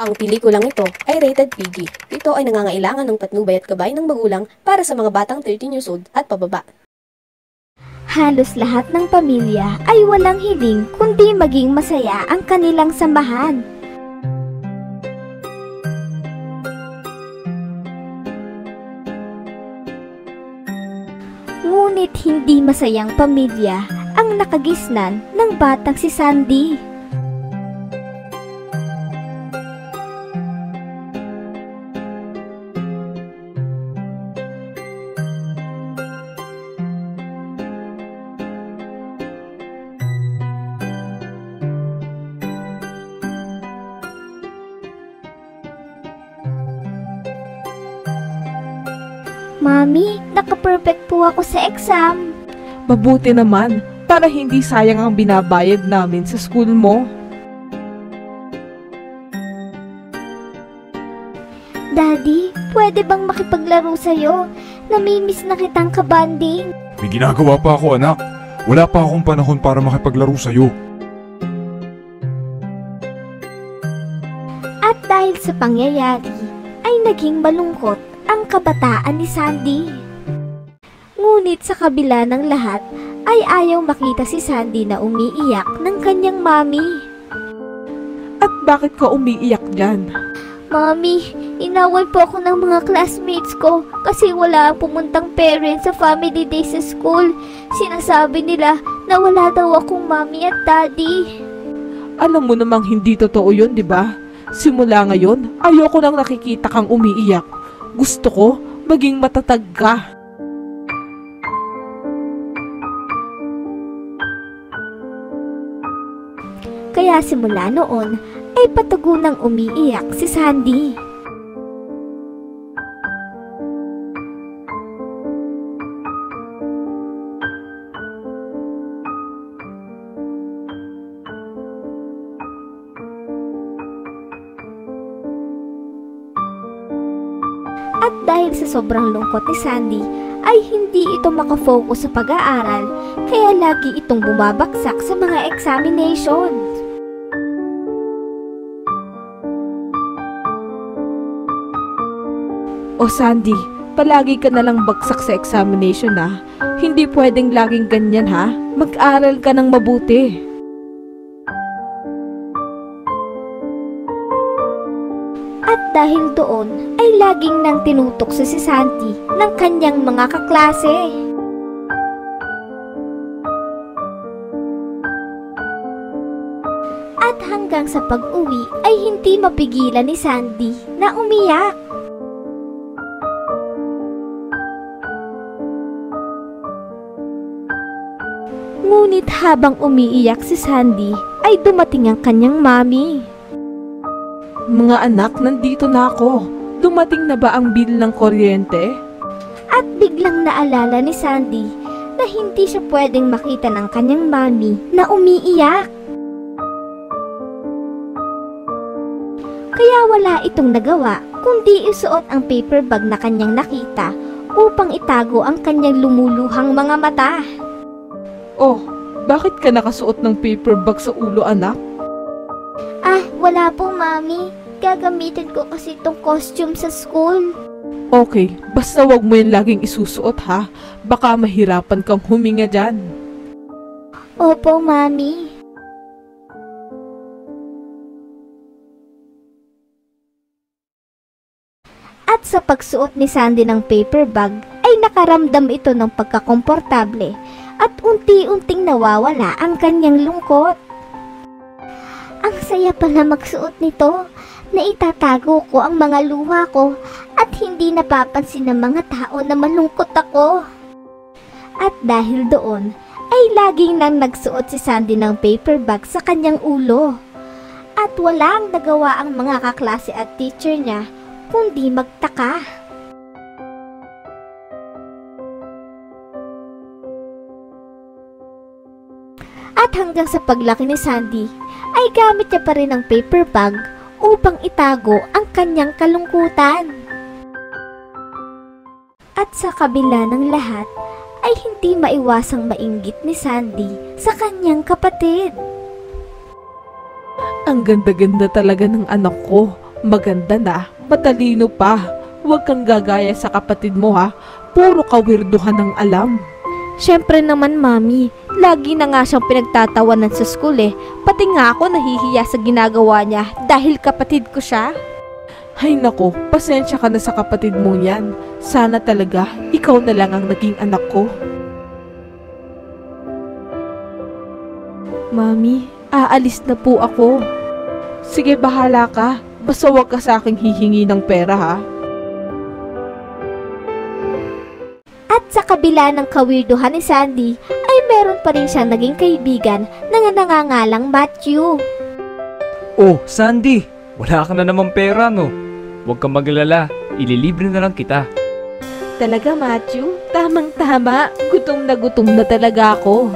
Ang pelikulang ito ay rated PG. Ito ay nangangailangan ng patnubay at gabay ng magulang para sa mga batang 13 years old at pababa. Halos lahat ng pamilya ay walang hiling kundi maging masaya ang kanilang samahan. Ngunit hindi masayang pamilya ang nakagisnan ng batang si Sandy. Mami, naka-perfect po ako sa exam. Mabuti naman, para hindi sayang ang binabayad namin sa school mo. Daddy, pwede bang makipaglaro sa'yo? Namimiss na kitang kabanding. May ginagawa pa ako, anak. Wala pa akong panahon para makipaglaro sa'yo. At dahil sa pangyayari, ay naging malungkot ang kabataan ni Sandy. Ngunit sa kabila ng lahat ay ayaw makita si Sandy na umiiyak ng kanyang mami. At bakit ka umiiyak dyan? Mami, inaway po ako ng mga classmates ko kasi wala ang pumuntang parents sa family day sa school. Sinasabi nila na wala daw akong mami at daddy. Alam mo namang hindi totoo yun, di ba? Simula ngayon, ayoko nang nakikita kang umiiyak. Gusto ko maging matatag ka. Kaya simula noon ay patagunang umiiyak si Sandy. At dahil sa sobrang lungkot ni Sandy, ay hindi ito makafocus sa pag-aaral, kaya lagi itong bumabaksak sa mga examinations. O Sandy, palagi ka na lang bagsak sa examination ha. Hindi pwedeng laging ganyan ha. Mag-aral ka ng mabuti. At dahil doon ay laging nang tinutok si Sandy ng kanyang mga kaklase. At hanggang sa pag-uwi ay hindi mapigilan ni Sandy na umiyak. Ngunit habang umiiyak si Sandy ay dumating ang kanyang mami. Mga anak, nandito na ako. Dumating na ba ang bill ng kuryente? At biglang naalala ni Sandy na hindi siya pwedeng makita ng kanyang mami na umiiyak. Kaya wala itong nagawa kundi isuot ang paper bag na kanyang nakita upang itago ang kanyang lumuluhang mga mata. Oh, bakit ka nakasuot ng paper bag sa ulo, anak? Wala po, Mami. Gagamitin ko kasi itong costume sa school. Okay, basta wag mo yan laging isusuot ha. Baka mahirapan kang huminga dyan. Opo, Mami. At sa pagsuot ni Sandy ng paper bag, ay nakaramdam ito ng pagkakomportable at unti-unting nawawala ang kanyang lungkot. Ang saya pala magsuot nito, na itatago ko ang mga luha ko at hindi napapansin ng mga tao na malungkot ako. At dahil doon, ay laging nang nagsuot si Sandy ng paper bag sa kanyang ulo. At walang nagawa ang mga kaklase at teacher niya kundi magtaka. At hanggang sa paglaki ni Sandy, ay gamit niya pa rin ang paper bag upang itago ang kanyang kalungkutan. At sa kabila ng lahat, ay hindi maiwasang mainggit ni Sandy sa kanyang kapatid. Ang ganda-ganda talaga ng anak ko. Maganda na, matalino pa. Huwag kang gagaya sa kapatid mo ha. Puro kawirduhan ang alam. Siyempre naman, Mami. Lagi na nga siyang pinagtatawanan sa school eh. Pati nga ako nahihiya sa ginagawa niya dahil kapatid ko siya. Hay nako, pasensya ka na sa kapatid mo niyan. Sana talaga, ikaw na lang ang naging anak ko. Mami, aalis na po ako. Sige, bahala ka. Basta huwag ka sa aking hihingi ng pera ha. At sa kabila ng kawirduhan ni Sandy, ay meron pa rin siyang naging kaibigan na nangangalang Matthew. Oh, Sandy, wala ka na namang pera no? Huwag kang maglala, ililibre na lang kita. Talaga Matthew, tamang-tama, gutom na talaga ako.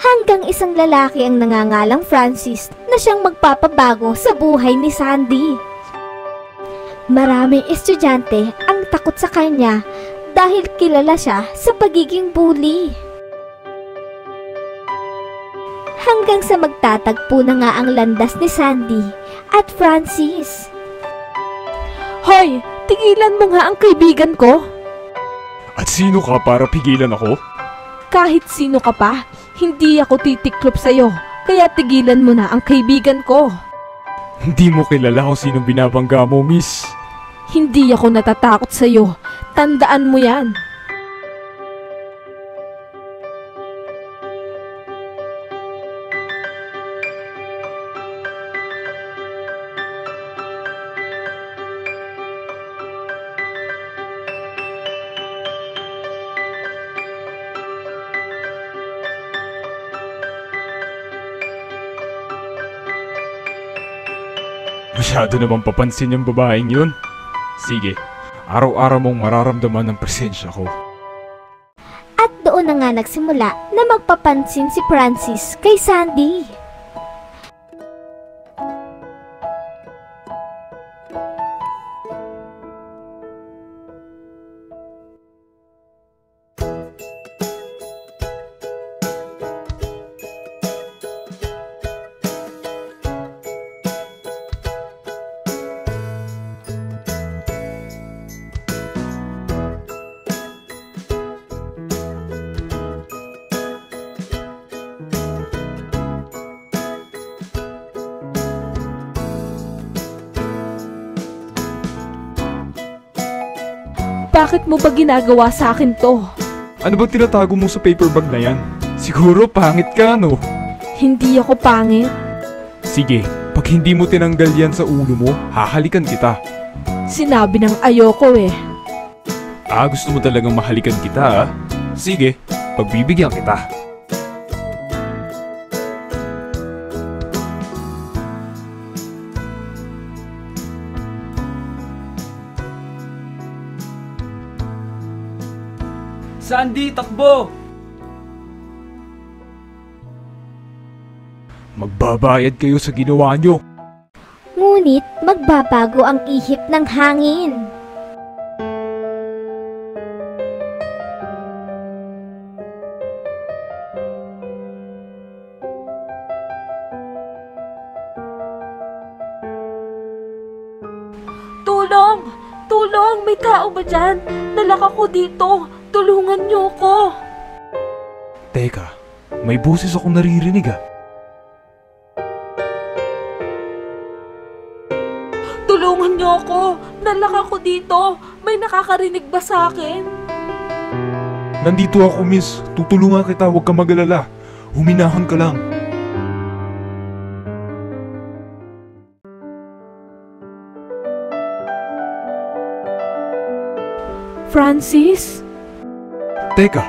Hanggang isang lalaki ang nangangalang Francis na siyang magpapabago sa buhay ni Sandy. Maraming estudyante ang takot sa kanya dahil kilala siya sa pagiging bully. Hanggang sa magtatagpo na nga ang landas ni Sandy at Francis. Hoy! Tigilan mo nga ang kaibigan ko! At sino ka para pigilan ako? Kahit sino ka pa, hindi ako titiklop sa'yo, kaya tigilan mo na ang kaibigan ko. Hindi mo kilala kung sinong binabangga mo, miss. Hindi ako natatakot sa'yo, tandaan mo yan. Masyado namang papansin yung babaeng yun. Sige, araw-araw mong mararamdaman ang presensya ko. At doon na nga nagsimula na magpapansin si Francis kay Sandy. Bakit mo ba ginagawa sa akin to? Ano ba tinatago mo sa paper bag na yan? Siguro pangit ka, no? Hindi ako pangit. Sige, pag hindi mo tinanggal yan sa ulo mo, hahalikan kita. Sinabi ng ayoko eh. Ah, gusto mo talagang mahalikan kita ah? Sige, pagbibigyan kita. Sandy, takbo! Magbabayad kayo sa ginawa nyo. Ngunit magbabago ang ihip ng hangin. Tulong! Tulong! May tao ba dyan? Nalaka ko dito! Tulungan niyo ako! Teka, may boses akong naririnig ah. Tulungan niyo ako! Nalaka ko dito! May nakakarinig ba sa akin? Nandito ako, miss. Tutulungan kita. Huwag ka mag-alala. Huminahon ka lang. Francis? Teka,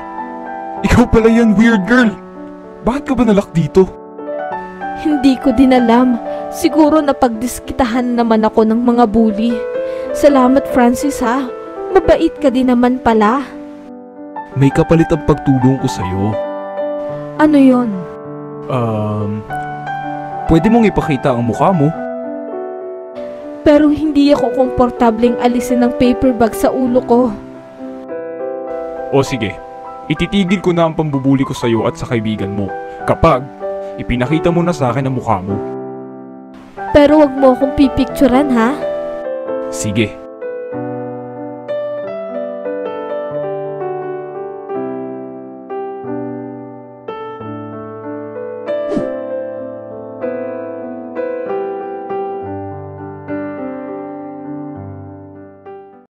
ikaw pala yan, weird girl. Bakit ka ba nalak dito? Hindi ko din alam. Siguro napagdiskitahan naman ako ng mga bully. Salamat, Francis ha. Mabait ka din naman pala. May kapalit ang pagtulong ko sa'yo. Ano yon? Pwede mong ipakita ang mukha mo. Pero hindi ako komportableng alisin ng paper bag sa ulo ko. O sige, Ititigil ko na ang pambubuli ko sa'yo at sa kaibigan mo kapag ipinakita mo na sa akin ang mukha mo. Pero wag mo akong pipicturan, ha? Sige.